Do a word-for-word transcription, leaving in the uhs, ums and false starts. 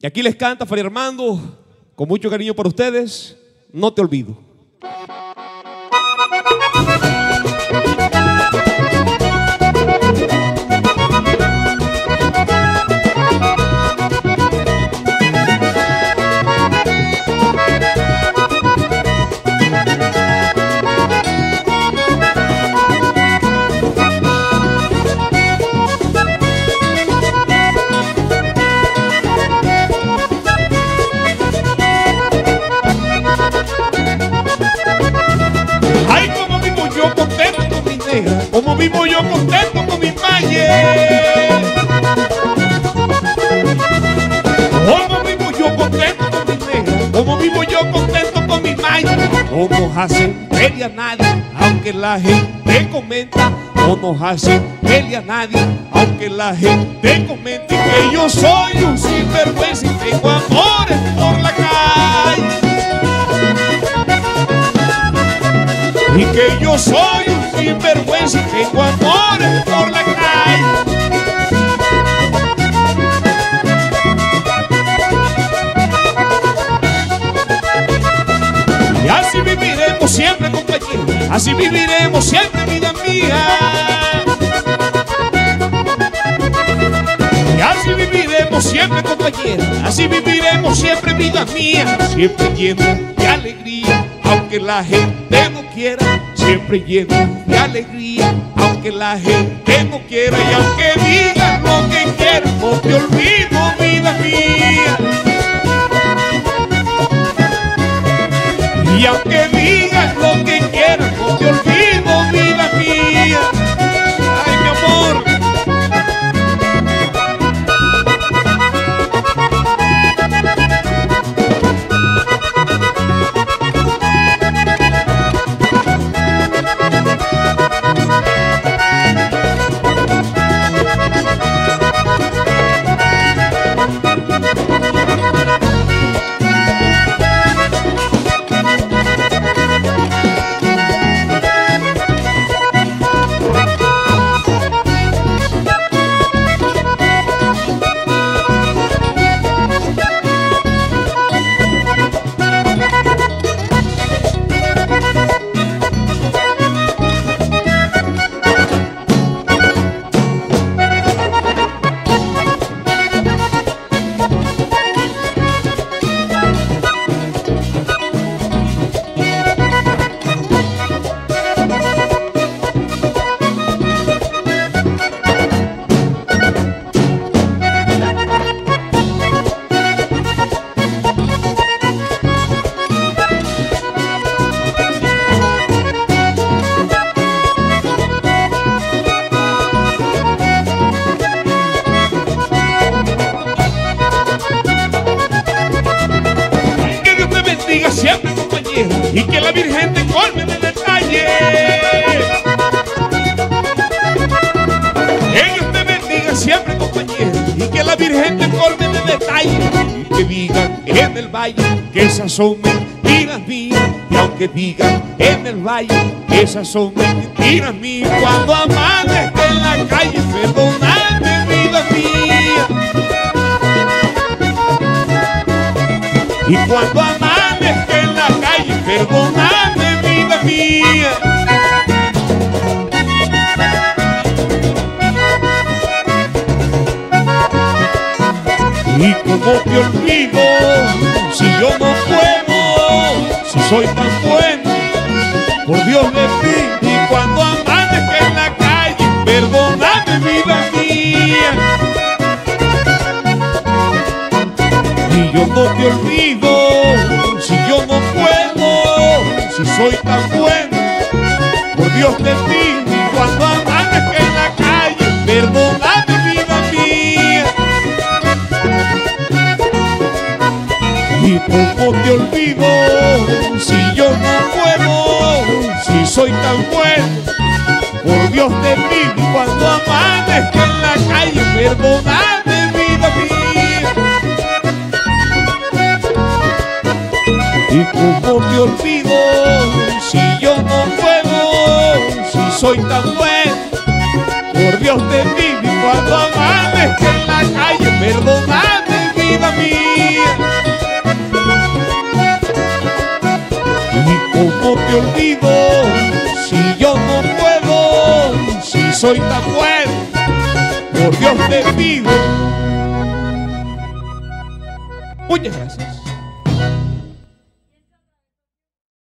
Y aquí les canta Farid Armando, con mucho cariño para ustedes, No te olvido. Como vivo yo contento con mi valle, como vivo yo contento con mi negra, como vivo yo contento con mi valle. No nos hacen pelear nadie, aunque la gente comenta. No nos hacen pelear nadie, aunque la gente comente que yo soy un sinvergüenza y tengo amores por la calle. Y que yo soy sinvergüenza y tengo amores por la calle. Y así viviremos siempre, compañero, así viviremos siempre, vida mía. Y así viviremos siempre, compañero, así viviremos siempre, vida mía. Siempre lleno de alegría, aunque la gente no quiera. Siempre lleno de alegría, aunque la gente no quiera. Y aunque digan lo que quieran, no te olvido, vida mía. Y aunque digan lo que quieran, no te olvido, vida mía. Ay, mi amor. Siempre, compañero, y que la Virgen te colme de detalle. Que Dios te bendiga siempre, compañero, y que la Virgen te colme de detalle. Y que digan en el valle que esas son mentiras mías. Y aunque digan en el valle que esas son mentiras mías, cuando amanezca en la calle, perdóname, vida mía. Y cuando amanezca en la calle, perdóname, vida mía. Y como te olvido, si yo no puedo, si soy tan bueno, por Dios le pido. Y cuando amanezca en la calle, perdóname, vida mía. Y yo no te olvido, si yo no puedo, si soy tan bueno, por Dios te pido. Y cuando amanezca en la calle, perdóname, vida mía. Y como te olvido, si yo no puedo, si soy tan bueno, por Dios te pido. Y cuando amanezca en la calle, perdóname, vida mía. Y como te olvido, si yo no puedo, si soy tan bueno, por Dios te pido. Y cuando amanezca en la calle, perdóname, vida mía. ¿cómo te olvido? Si yo no puedo, si soy tan fuerte, por Dios te pido. Muchas gracias.